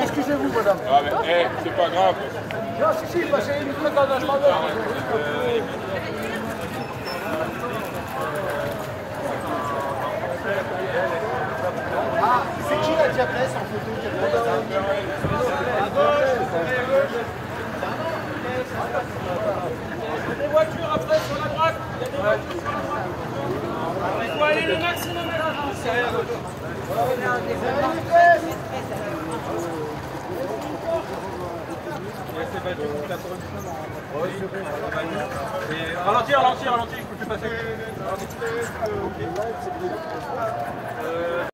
Excusez-vous, madame. Ah, mais hey, c'est pas grave. Non, si, parce qu'il nous fait un engagement. Ah, c'est qui la diablesse en photo qui a pris à gauche? Il y a des voitures après sur la droite. Il y a des voitures sur la droite. Il faut aller le maximum à l'avance. C'est rien d'autre. Ralentis, ralentis, ralentis, je peux plus passer.